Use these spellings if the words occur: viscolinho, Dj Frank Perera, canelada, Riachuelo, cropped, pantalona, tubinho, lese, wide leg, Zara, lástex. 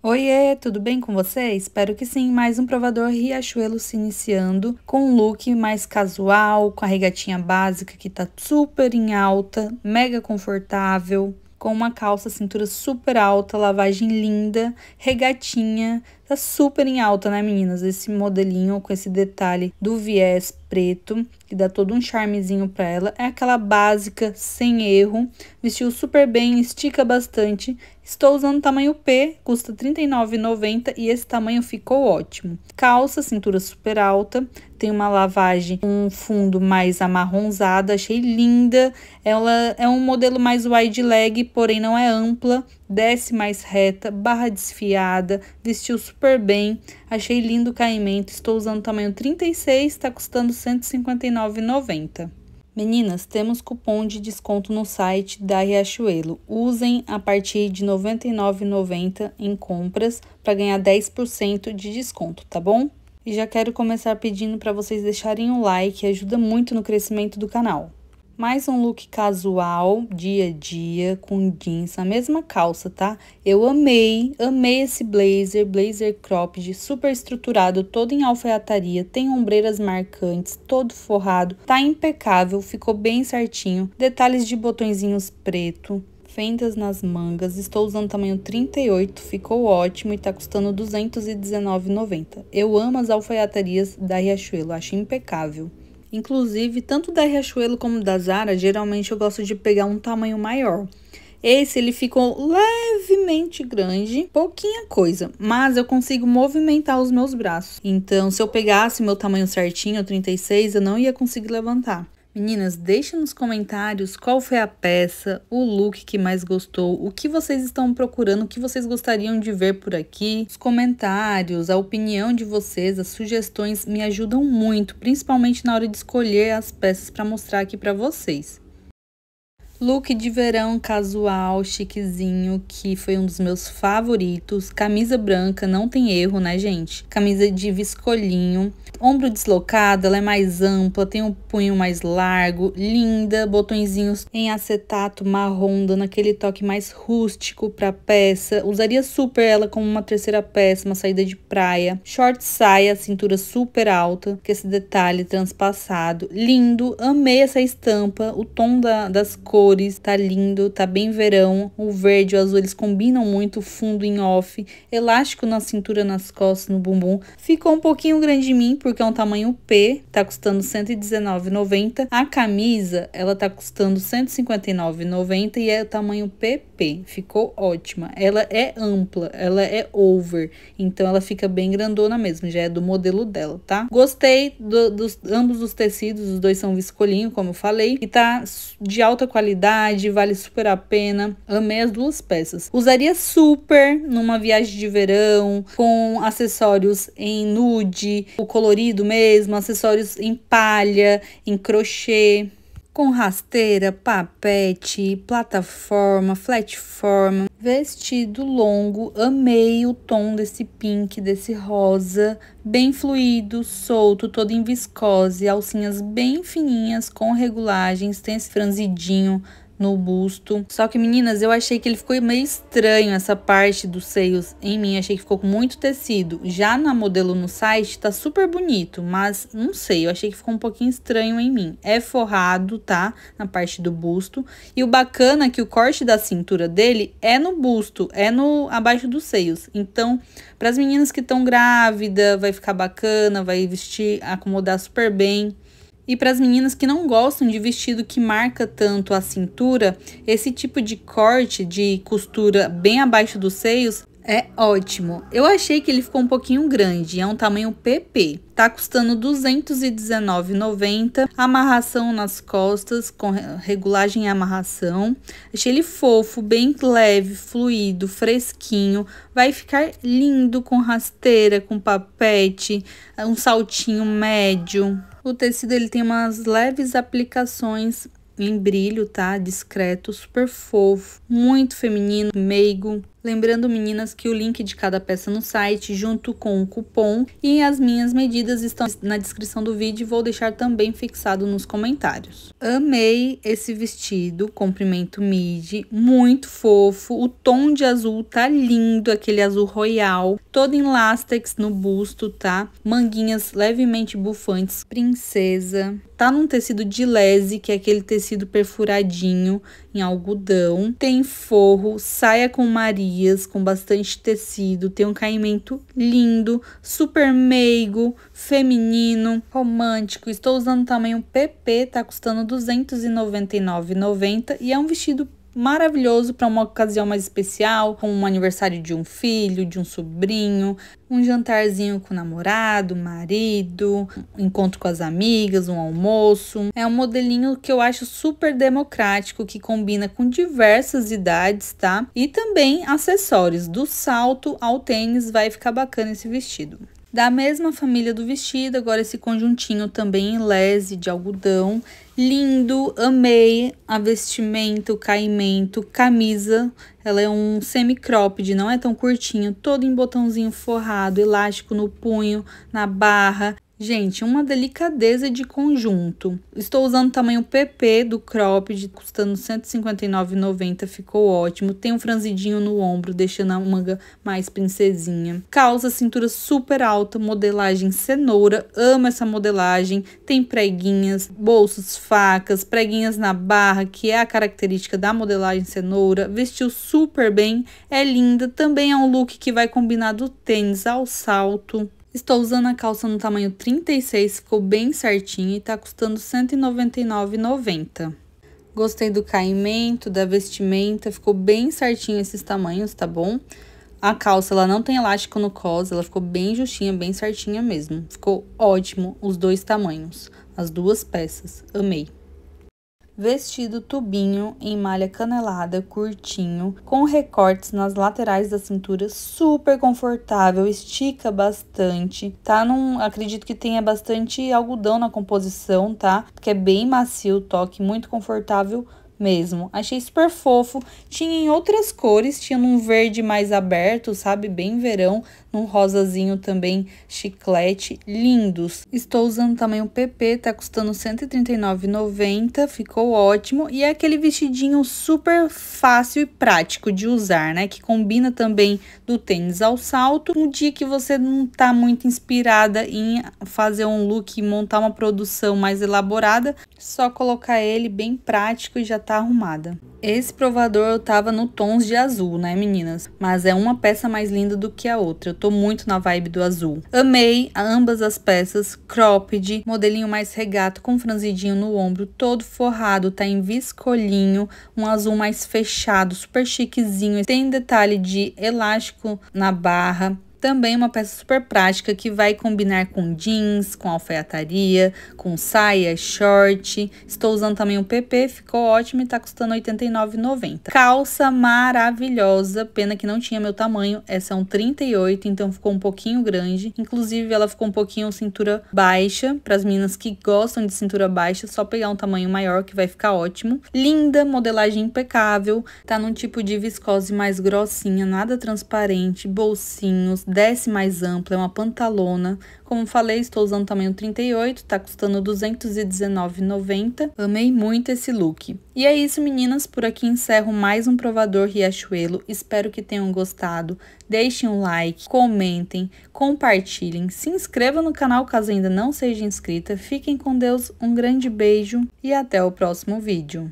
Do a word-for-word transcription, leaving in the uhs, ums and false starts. Oiê, tudo bem com você? Espero que sim, mais um provador Riachuelo se iniciando com um look mais casual, com a regatinha básica que tá super em alta, mega confortável, com uma calça cintura super alta, lavagem linda, regatinha, tá super em alta, né meninas? Esse modelinho com esse detalhe do viés preto, que dá todo um charmezinho pra ela, é aquela básica, sem erro, vestiu super bem, estica bastante, estou usando tamanho P, custa trinta e nove reais e noventa centavos e esse tamanho ficou ótimo. Calça, cintura super alta, tem uma lavagem, um fundo mais amarronzado, achei linda, ela é um modelo mais wide leg, porém não é ampla, desce mais reta, barra desfiada, vestiu super bem, achei lindo o caimento, estou usando tamanho trinta e seis, está custando cento e cinquenta e nove reais e noventa centavos. Meninas, temos cupom de desconto no site da Riachuelo, usem a partir de noventa e nove reais e noventa centavos em compras para ganhar dez por cento de desconto, tá bom? E já quero começar pedindo para vocês deixarem um like, ajuda muito no crescimento do canal. Mais um look casual, dia a dia, com jeans, a mesma calça, tá? Eu amei, amei esse blazer, blazer cropped, super estruturado, todo em alfaiataria, tem ombreiras marcantes, todo forrado, tá impecável, ficou bem certinho, detalhes de botõezinhos preto, fendas nas mangas, estou usando tamanho trinta e oito, ficou ótimo e tá custando duzentos e dezenove reais e noventa centavos. Eu amo as alfaiatarias da Riachuelo, acho impecável. Inclusive, tanto da Riachuelo como da Zara, geralmente eu gosto de pegar um tamanho maior. Esse, ele ficou levemente grande, pouquinha coisa, mas eu consigo movimentar os meus braços. Então, se eu pegasse meu tamanho certinho, trinta e seis, eu não ia conseguir levantar. Meninas, deixa nos comentários qual foi a peça, o look que mais gostou, o que vocês estão procurando, o que vocês gostariam de ver por aqui. Os comentários, a opinião de vocês, as sugestões me ajudam muito, principalmente na hora de escolher as peças para mostrar aqui para vocês. Look de verão casual, chiquezinho, que foi um dos meus favoritos. Camisa branca, não tem erro, né, gente? Camisa de viscolinho. Ombro deslocado, ela é mais ampla, tem um punho mais largo, linda. Botõezinhos em acetato marrom, dando aquele toque mais rústico pra peça. Usaria super ela como uma terceira peça, uma saída de praia. Short saia, cintura super alta, com esse detalhe transpassado. Lindo, amei essa estampa, o tom da, das cores. Tá lindo, tá bem verão, o verde e o azul eles combinam muito, fundo em off, elástico na cintura, nas costas, no bumbum, ficou um pouquinho grande em mim porque é um tamanho P, tá custando cento e dezenove reais e noventa centavos, a camisa ela tá custando cento e cinquenta e nove reais e noventa centavos e é o tamanho P P, ficou ótima, ela é ampla, ela é over, então ela fica bem grandona mesmo, já é do modelo dela, tá? Gostei do, dos ambos os tecidos, os dois são viscolinho, como eu falei, e tá de alta qualidade, vale super a pena, amei as duas peças, usaria super numa viagem de verão, com acessórios em nude, o colorido mesmo, acessórios em palha, em crochê, com rasteira, papete, plataforma, flatforma, vestido longo, amei o tom desse pink, desse rosa, bem fluido, solto, todo em viscose, alcinhas bem fininhas, com regulagens, tem esse franzidinho no busto. Só que, meninas, eu achei que ele ficou meio estranho, essa parte dos seios em mim, achei que ficou com muito tecido. Já na modelo no site, tá super bonito, mas não sei, eu achei que ficou um pouquinho estranho em mim. É forrado, tá? Na parte do busto. E o bacana é que o corte da cintura dele é no busto, é no abaixo dos seios. Então, para as meninas que estão grávidas, vai ficar bacana, vai vestir, acomodar super bem. E para as meninas que não gostam de vestido que marca tanto a cintura, esse tipo de corte de costura bem abaixo dos seios é ótimo. Eu achei que ele ficou um pouquinho grande, é um tamanho P P. Tá custando duzentos e dezenove reais e noventa centavos, amarração nas costas, com regulagem e amarração. Achei ele fofo, bem leve, fluido, fresquinho. Vai ficar lindo com rasteira, com papete, um saltinho médio. O tecido ele tem umas leves aplicações em brilho, tá? Discreto, super fofo, muito feminino, meigo. Lembrando, meninas, que o link de cada peça no site, junto com o cupom e as minhas medidas, estão na descrição do vídeo, e vou deixar também fixado nos comentários. Amei esse vestido, comprimento midi, muito fofo, o tom de azul tá lindo, aquele azul royal, todo em lástex no busto, tá? Manguinhas levemente bufantes, princesa. Tá num tecido de lese, que é aquele tecido perfuradinho em algodão. Tem forro, saia com marias, com bastante tecido. Tem um caimento lindo, super meigo, feminino, romântico. Estou usando o tamanho P P, tá custando duzentos e noventa e nove reais e noventa centavos e é um vestido maravilhoso para uma ocasião mais especial, como um aniversário de um filho, de um sobrinho, um jantarzinho com o namorado, marido, um encontro com as amigas, um almoço. É um modelinho que eu acho super democrático, que combina com diversas idades, tá? E também acessórios, do salto ao tênis, vai ficar bacana esse vestido. Da mesma família do vestido, agora esse conjuntinho também em lese de algodão, lindo, amei a vestimenta, o caimento, camisa, ela é um semi-cropped, não é tão curtinho, todo em botãozinho forrado, elástico no punho, na barra. Gente, uma delicadeza de conjunto. Estou usando o tamanho P P do cropped, custando cento e cinquenta e nove reais e noventa centavos, ficou ótimo. Tem um franzidinho no ombro, deixando a manga mais princesinha. Calça, cintura super alta, modelagem cenoura, amo essa modelagem. Tem preguinhas, bolsos, facas, preguinhas na barra, que é a característica da modelagem cenoura. Vestiu super bem, é linda. Também é um look que vai combinar do tênis ao salto. Estou usando a calça no tamanho trinta e seis, ficou bem certinho e tá custando cento e noventa e nove reais e noventa centavos. Gostei do caimento, da vestimenta, ficou bem certinho esses tamanhos, tá bom? A calça, ela não tem elástico no cós, ela ficou bem justinha, bem certinha mesmo. Ficou ótimo os dois tamanhos, as duas peças, amei. Vestido tubinho em malha canelada, curtinho, com recortes nas laterais da cintura, super confortável, estica bastante, tá? Não acredito que tenha bastante algodão na composição, tá? Porque é bem macio o toque, muito confortável mesmo. Achei super fofo, tinha em outras cores, tinha num verde mais aberto, sabe? Bem verão, num rosazinho também, chiclete, lindos. Estou usando tamanho P P, tá custando cento e trinta e nove reais e noventa centavos, ficou ótimo. E é aquele vestidinho super fácil e prático de usar, né? Que combina também do tênis ao salto. Um dia que você não tá muito inspirada em fazer um look, montar uma produção mais elaborada, só colocar ele bem prático e já tá arrumada. Esse provador eu tava no tons de azul, né, meninas? Mas é uma peça mais linda do que a outra. Eu tô muito na vibe do azul. Amei ambas as peças, cropped, modelinho mais regata, com franzidinho no ombro, todo forrado, tá em viscolinho, um azul mais fechado, super chiquezinho, tem detalhe de elástico na barra. Também uma peça super prática que vai combinar com jeans, com alfaiataria, com saia, short. Estou usando também o P P, ficou ótimo e tá custando oitenta e nove reais e noventa centavos. Calça maravilhosa, pena que não tinha meu tamanho, essa é um trinta e oito, então ficou um pouquinho grande. Inclusive ela ficou um pouquinho cintura baixa, para as meninas que gostam de cintura baixa, só pegar um tamanho maior que vai ficar ótimo. Linda, modelagem impecável, tá num tipo de viscose mais grossinha, nada transparente, bolsinhos, desce mais ampla, é uma pantalona. Como falei, estou usando tamanho trinta e oito, tá custando duzentos e dezenove reais e noventa centavos. Amei muito esse look. E é isso, meninas, por aqui encerro mais um provador Riachuelo. Espero que tenham gostado. Deixem um like, comentem, compartilhem, se inscrevam no canal caso ainda não seja inscrita. Fiquem com Deus, um grande beijo e até o próximo vídeo.